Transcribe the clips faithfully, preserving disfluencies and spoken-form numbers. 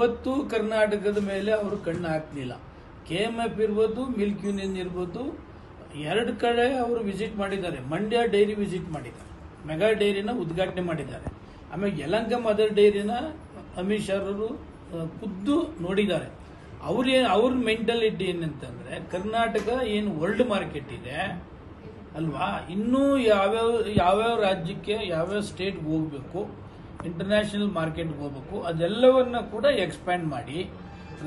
ಇವತ್ತು ಕರ್ನಾಟಕದ ಮೇಲೆ ಅವರು ಕಣ್ಣು ಹಾಕಲಿಲ್ಲ ಕೆಎಂಎಫ್ ಇರಬಹುದು ಮಿಲ್ಕ್ ಯೂನಿಯನ್ ಇರಬಹುದು ಎರಡು ಕಡೆ ಅವರು ವಿಜಿಟ್ ಮಾಡಿದ್ದಾರೆ ಮಂಡ್ಯ ಡೈರಿ ವಿಜಿಟ್ ಮಾಡಿದ್ದಾರೆ ಮೆಗಾ ಡೈರಿನ ಉದ್ಘಾಟನೆ ಮಾಡಿದ್ದಾರೆ ಆಮೇಲೆ ಯಲಂಕ ಮದರ್ ಡೈರಿನ ಅಮಿತ್ ಶಾ ಅವರು ಖುದ್ದು ನೋಡಿದ್ದಾರೆ ಅವರ ಅವರ ಮೆಂಟಾಲಿಟಿ ಏನಂತಂದ್ರೆ ಕರ್ನಾಟಕ ಏನು ವರ್ಲ್ಡ್ ಮಾರ್ಕೆಟ್ ಇದೆ ಅಲ್ವಾ ಇನ್ನೂ ಯಾವ ಯಾವ ರಾಜ್ಯಕ್ಕೆ ಯಾವ ಸ್ಟೇಟ್ ಹೋಗಬೇಕು ಇಂಟರ್ನ್ಯಾಷನಲ್ ಮಾರ್ಕೆಟ್ ಹೋಗಬೇಕು ಅದೆಲ್ಲವನ್ನ ಕೂಡ ಎಕ್ಸ್ಪ್ಯಾಂಡ್ ಮಾಡಿ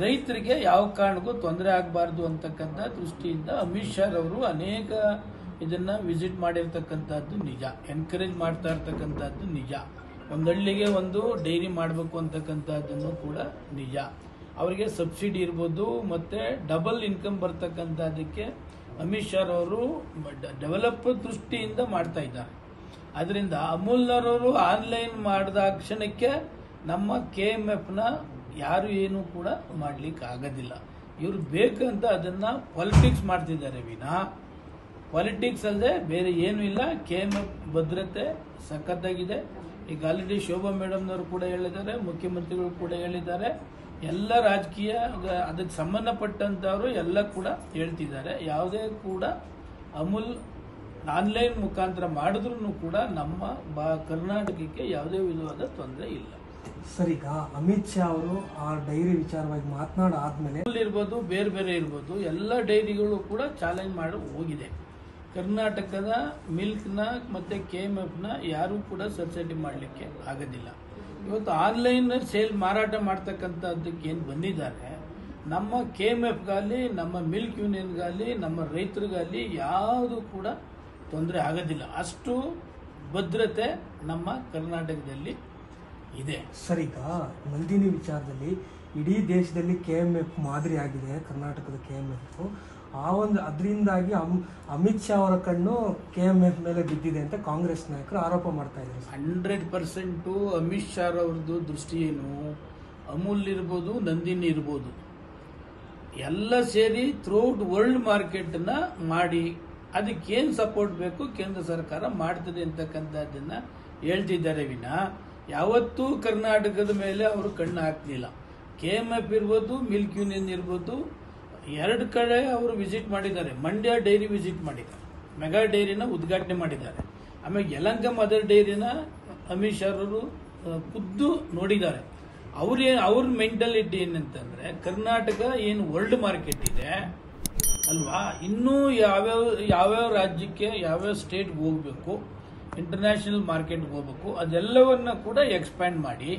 ರೈತರಿಗೆ ಯಾವ ಕಾರಣಕ್ಕೂ ತೊಂದರೆ ಆಗಬಾರದು ಅಂತಕ್ಕಂತ ದೃಷ್ಟಿಯಿಂದ ಅಮಿತ್ ಶಾ ಅವರು ಅನೇಕ ಇದನ್ನ ವಿಸಿಟ್ ಮಾಡಿರ್ತಕ್ಕಂತದ್ದು ನಿಜ ಎನ್ಕರೇಜ್ ಮಾಡ್ತಾ ಇರ್ತಕ್ಕಂತದ್ದು ನಿಜ ಒಂದು ಹಳ್ಳಿಗೆ ಒಂದು ಡೈರಿ ಮಾಡಬೇಕು ಅಂತಕ್ಕಂತದ್ದನ್ನು ಕೂಡ ನಿಜ ಅವರಿಗೆ ಸಬ್ಸಿಡಿ ಇರಬಹುದು ಮತ್ತೆ ಡಬಲ್ ಇನ್ಕಮ್ ಬರ್ತಕ್ಕಂತದಕ್ಕೆ ಅಮಿತ್ ಶಾ ಅವರು ಡೆವಲಪ್ ದೃಷ್ಟಿಯಿಂದ ಮಾಡ್ತಾ ಇದ್ದಾರೆ ಅದರಿಂದ ಅಮೂಲ್ನವರು ಆನ್ಲೈನ್ ಮಾಡಿದ ಕ್ಷಣಕ್ಕೆ ನಮ್ಮ ಕೆಎಂಎಫ್ನ ಯಾರು ಏನು ಕೂಡ ಮಾಡಲಿಕ್ಕೆ ಆಗೋದಿಲ್ಲ ಇವರು ಬೇಕಂತ ಅದನ್ನು ಪಾಲಿಟಿಕ್ಸ್ ಮಾಡ್ತಿದ್ದಾರೆ ವಿನಾ ಪಾಲಿಟಿಕ್ಸ್ ಅಲ್ಲದೆ ಬೇರೆ ಏನೂ ಇಲ್ಲ ಕೆಎಂಎಫ್ ಭದ್ರತೆ ಸಖತ್ತಾಗಿದೆ ಈಗ ಆಲ್ರೆಡಿ ಶೋಭಾ ಮೇಡಮ್ನವರು ಕೂಡ ಹೇಳಿದ್ದಾರೆ ಮುಖ್ಯಮಂತ್ರಿಗಳು ಕೂಡ ಹೇಳಿದ್ದಾರೆ ಎಲ್ಲ ರಾಜಕೀಯ ಅದಕ್ಕೆ ಸಂಬಂಧಪಟ್ಟಂಥವರು ಎಲ್ಲ ಕೂಡ ಹೇಳ್ತಿದ್ದಾರೆ ಯಾವುದೇ ಕೂಡ ಅಮೂಲ್ ಆನ್ಲೈನ್ ಮುಖಾಂತರ ಮಾಡಿದ್ರೂ ಕೂಡ ನಮ್ಮ ಬಾ ಕರ್ನಾಟಕಕ್ಕೆ ಯಾವುದೇ ವಿಧವಾದ ತೊಂದರೆ ಇಲ್ಲ ಸರ್ ಈಗ ಅಮಿತ್ ಶಾ ಅವರು ಆ ಡೈರಿ ವಿಚಾರವಾಗಿ ಮಾತನಾಡಾದ್ಮೇಲೆ ಇರ್ಬೋದು ಬೇರೆ ಬೇರೆ ಇರ್ಬೋದು ಎಲ್ಲ ಡೈರಿಗಳು ಕೂಡ ಚಾಲೆಂಜ್ ಮಾಡಿ ಹೋಗಿದೆ ಕರ್ನಾಟಕದ ಮಿಲ್ಕ್ನ ಮತ್ತು ಕೆ ಎಮ್ ಎಫ್ನ ಯಾರೂ ಕೂಡ ಸಬ್ಸಿಡಿ ಮಾಡಲಿಕ್ಕೆ ಆಗೋದಿಲ್ಲ ಇವತ್ತು ಆನ್ಲೈನ್ ಸೇಲ್ ಮಾರಾಟ ಮಾಡ್ತಕ್ಕಂಥದ್ದಕ್ಕೆ ಏನು ಬಂದಿದ್ದಾರೆ ನಮ್ಮ ಕೆ ಎಮ್ ಎಫ್ಗಾಗಲಿ ನಮ್ಮ ಮಿಲ್ಕ್ ಯೂನಿಯನ್ಗಾಗಲಿ ನಮ್ಮ ರೈತರಿಗಾಗಲಿ ಯಾವುದು ಕೂಡ ತೊಂದರೆ ಆಗೋದಿಲ್ಲ ಅಷ್ಟು ಭದ್ರತೆ ನಮ್ಮ ಕರ್ನಾಟಕದಲ್ಲಿ ಇದೆ ಸರ್ ಈಗ ನಂದಿನಿ ವಿಚಾರದಲ್ಲಿ ಇಡೀ ದೇಶದಲ್ಲಿ ಕೆ ಎಮ್ ಎಫ್ ಮಾದರಿ ಆಗಿದೆ ಕರ್ನಾಟಕದ ಕೆ ಎಮ್ ಎಫ್ ಆ ಒಂದು ಅದರಿಂದಾಗಿ ಅಮಿತ್ ಶಾ ಅವರ ಕಣ್ಣು ಕೆ ಎಮ್ ಎಫ್ ಮೇಲೆ ಬಿದ್ದಿದೆ ಅಂತ ಕಾಂಗ್ರೆಸ್ ನಾಯಕರು ಆರೋಪ ಮಾಡ್ತಾ ಇದ್ದಾರೆ ಹಂಡ್ರೆಡ್ ಪರ್ಸೆಂಟು ಅಮಿತ್ ಶಾ ಅವ್ರದ್ದು ದೃಷ್ಟಿ ಏನು ಅಮೂಲ್ ಇರ್ಬೋದು ನಂದಿನಿ ಇರ್ಬೋದು ಎಲ್ಲ ಸೇರಿ ಥ್ರೂಔಟ್ ವರ್ಲ್ಡ್ ಮಾರ್ಕೆಟನ್ನ ಮಾಡಿ ಅದಕ್ಕೇನು ಸಪೋರ್ಟ್ ಬೇಕು ಕೇಂದ್ರ ಸರ್ಕಾರ ಮಾಡ್ತದೆ ಅಂತಕ್ಕಂಥದ್ದನ್ನು ಹೇಳ್ತಿದ್ದಾರೆ ವಿನಾ ಯಾವತ್ತೂ ಕರ್ನಾಟಕದ ಮೇಲೆ ಅವರು ಕಣ್ಣು ಹಾಕಲಿಲ್ಲ ಕೆ ಎಮ್ ಎಫ್ ಇರ್ಬೋದು ಮಿಲ್ಕ್ ಯೂನಿಯನ್ ಇರ್ಬೋದು ಎರಡು ಕಡೆ ಅವರು ವಿಸಿಟ್ ಮಾಡಿದ್ದಾರೆ ಮಂಡ್ಯ ಡೈರಿ ವಿಸಿಟ್ ಮಾಡಿದ್ದಾರೆ ಮೆಗಾ ಡೈರಿನ ಉದ್ಘಾಟನೆ ಮಾಡಿದ್ದಾರೆ ಆಮೇಲೆ ಯಲಂಕ ಮದರ್ ಡೈರಿನ ಅಮಿತ್ ಶಾ ಅವರು ಖುದ್ದು ನೋಡಿದ್ದಾರೆ ಅವ್ರ ಅವ್ರ ಮೆಂಟಾಲಿಟಿ ಏನಂತಂದ್ರೆ ಕರ್ನಾಟಕ ಏನು ವರ್ಲ್ಡ್ ಮಾರ್ಕೆಟ್ ಇದೆ ಅಲ್ವಾ ಇನ್ನೂ ಯಾವ್ಯಾವ ಯಾವ್ಯಾವ ರಾಜ್ಯಕ್ಕೆ ಯಾವ್ಯಾವ ಸ್ಟೇಟ್ಗೆ ಹೋಗಬೇಕು ಇಂಟರ್ನ್ಯಾಷನಲ್ ಮಾರ್ಕೆಟ್ಗೆ ಹೋಗಬೇಕು ಅದೆಲ್ಲವನ್ನ ಕೂಡ ಎಕ್ಸ್ಪ್ಯಾಂಡ್ ಮಾಡಿ